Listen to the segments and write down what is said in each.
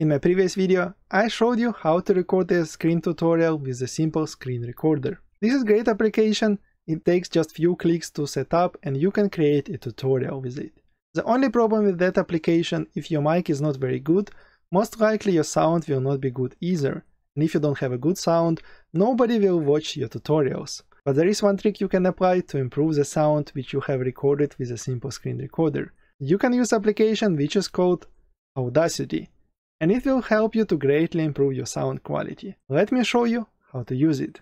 In my previous video, I showed you how to record a screen tutorial with a simple screen recorder. This is a great application, it takes just few clicks to set up and you can create a tutorial with it. The only problem with that application, if your mic is not very good, most likely your sound will not be good either. And if you don't have a good sound, nobody will watch your tutorials. But there is one trick you can apply to improve the sound which you have recorded with a simple screen recorder. You can use an application which is called Audacity, and it will help you to greatly improve your sound quality. Let me show you how to use it.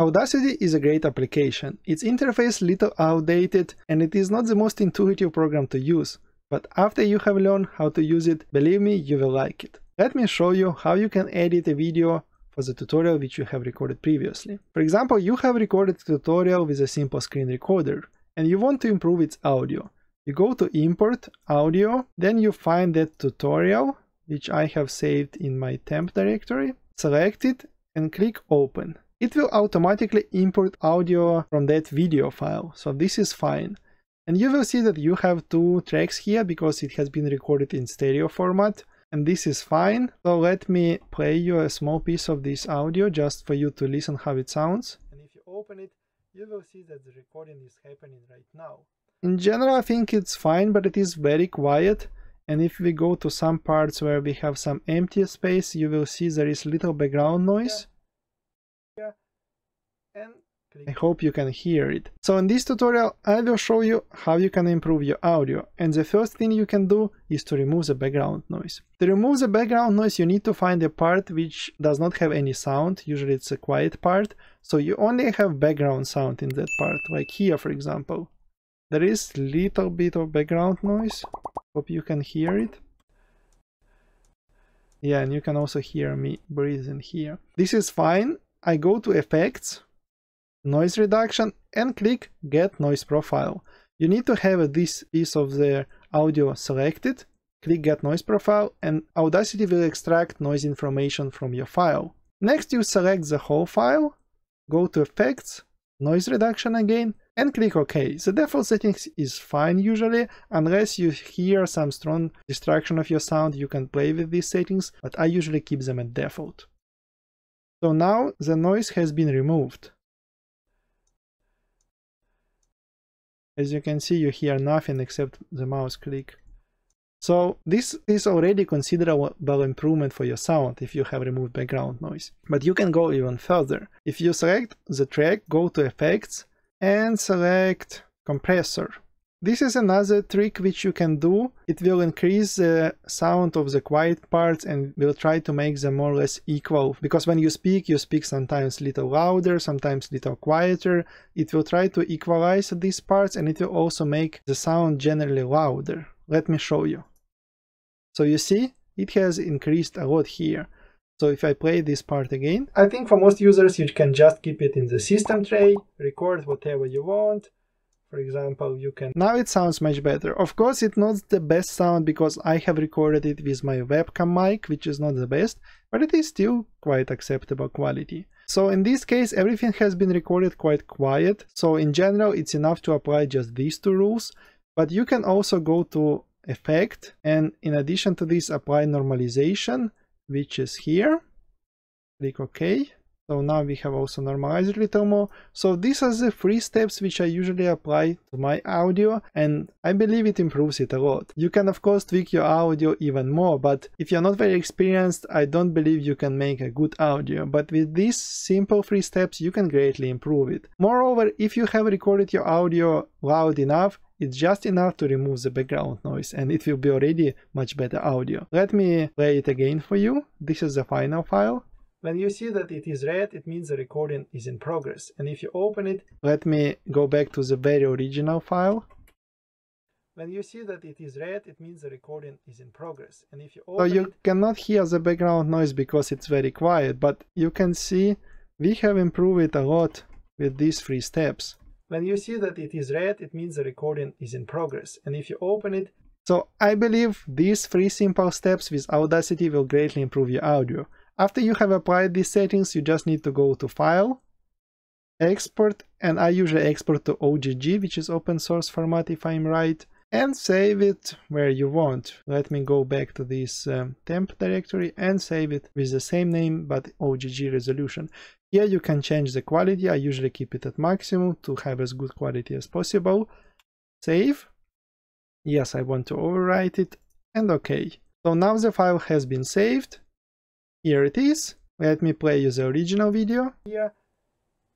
Audacity is a great application. Its interface is a little outdated and it is not the most intuitive program to use, but after you have learned how to use it, believe me, you will like it. Let me show you how you can edit a video for the tutorial which you have recorded previously. For example, you have recorded a tutorial with a simple screen recorder and you want to improve its audio. You go to Import, Audio, then you find that tutorial, which I have saved in my temp directory, select it and click Open. It will automatically import audio from that video file, so this is fine. And you will see that you have two tracks here because it has been recorded in stereo format, and this is fine. So let me play you a small piece of this audio just for you to listen how it sounds. And if you open it, you will see that the recording is happening right now. In general, I think it's fine, but it is very quiet. And if we go to some parts where we have some empty space, you will see there is little background noise. And I hope you can hear it. So in this tutorial I will show you how you can improve your audio, and the first thing you can do is to remove the background noise. To remove the background noise you need to find a part which does not have any sound, usually it's a quiet part, so you only have background sound in that part, like here for example. There is little bit of background noise, hope you can hear it. Yeah, and you can also hear me breathing here. This is fine. I go to Effects, Noise Reduction and click Get Noise Profile. You need to have this piece of the audio selected, click Get Noise Profile, and Audacity will extract noise information from your file. Next you select the whole file, go to Effects, Noise Reduction again and click OK. The default settings is fine usually, unless you hear some strong distraction of your sound you can play with these settings, but I usually keep them at default. So now the noise has been removed. As you can see, you hear nothing except the mouse click. So this is already a considerable improvement for your sound if you have removed background noise. But you can go even further. If you select the track, go to Effects and select Compressor. This is another trick which you can do. It will increase the sound of the quiet parts and will try to make them more or less equal. Because when you speak sometimes little louder, sometimes little quieter. It will try to equalize these parts and it will also make the sound generally louder. Let me show you. So you see, it has increased a lot here. So if I play this part again, I think for most users you can just keep it in the system tray, record whatever you want. For example, you can... Now it sounds much better. Of course, it's not the best sound because I have recorded it with my webcam mic, which is not the best, but it is still quite acceptable quality. So in this case, everything has been recorded quite quiet. So in general, it's enough to apply just these two rules, but you can also go to Effect and in addition to this, apply Normalization, which is here. Click OK. So now we have also normalized a little more. So these are the three steps which I usually apply to my audio and I believe it improves it a lot. You can of course tweak your audio even more, but if you're not very experienced, I don't believe you can make a good audio. But with these simple three steps, you can greatly improve it. Moreover, if you have recorded your audio loud enough, it's just enough to remove the background noise and it will be already much better audio. Let me play it again for you. This is the final file. When you see that it is red, it means the recording is in progress. And if you open it, let me go back to the very original file. When you see that it is red, it means the recording is in progress. And if you open it... So you cannot hear the background noise because it's very quiet, but you can see we have improved it a lot with these three steps. When you see that it is red, it means the recording is in progress. And if you open it... So I believe these three simple steps with Audacity will greatly improve your audio. After you have applied these settings, you just need to go to File, export, and I usually export to OGG, which is open source format if I'm right, and save it where you want. Let me go back to this temp directory and save it with the same name but OGG resolution. Here you can change the quality. I usually keep it at maximum to have as good quality as possible. Save. Yes, I want to overwrite it, and OK. So now the file has been saved. Here it is. Let me play you the original video. Here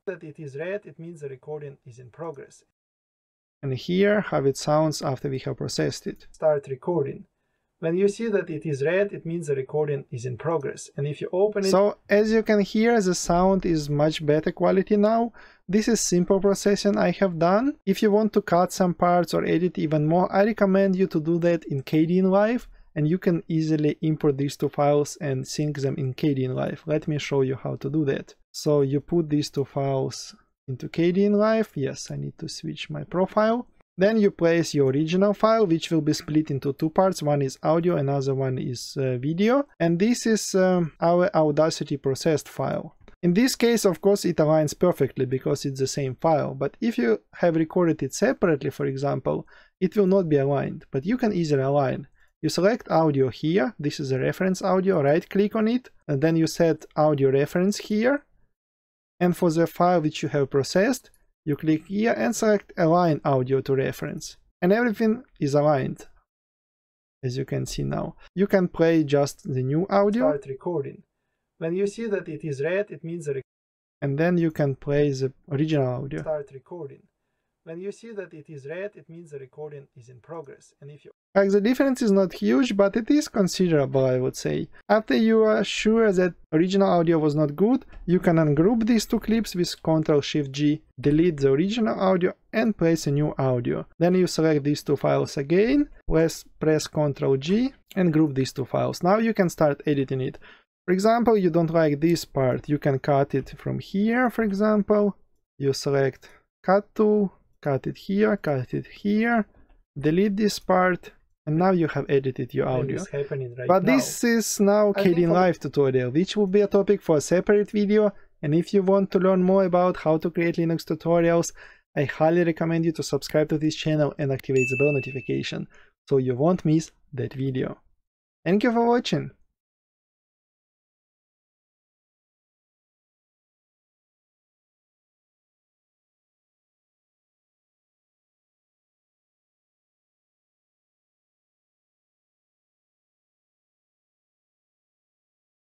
that it is red, it means the recording is in progress. And here how it sounds after we have processed it. Start recording. When you see that it is red, it means the recording is in progress. And if you open it... So, as you can hear, the sound is much better quality now. This is simple processing I have done. If you want to cut some parts or edit even more, I recommend you to do that in Kdenlive. And you can easily import these two files and sync them in Kdenlive. Let me show you how to do that. So, you put these two files into Kdenlive. Yes, I need to switch my profile. Then you place your original file, which will be split into two parts. One is audio, another one is video. And this is our Audacity processed file. In this case, of course, it aligns perfectly because it's the same file. But if you have recorded it separately, for example, it will not be aligned. But you can easily align. You select audio here. This is a reference audio. Right click on it. And then you set audio reference here. And for the file which you have processed, you click here and select Align Audio to Reference. And everything is aligned, as you can see now. You can play just the new audio. Start recording. When you see that it is red, it means... And then you can play the original audio. Start recording. When you see that it is red, it means the recording is in progress. And if you... Like, the difference is not huge, but it is considerable, I would say. After you are sure that original audio was not good, you can ungroup these two clips with Ctrl-Shift-G, delete the original audio and place a new audio. Then you select these two files again, press Ctrl-G and group these two files. Now you can start editing it. For example, you don't like this part, you can cut it from here, for example. You select Cut to, cut it here, delete this part. And now you have edited your audio. But this is now Kdenlive tutorial, which will be a topic for a separate video. And if you want to learn more about how to create Linux tutorials, I highly recommend you to subscribe to this channel and activate the bell notification, so you won't miss that video. Thank you for watching!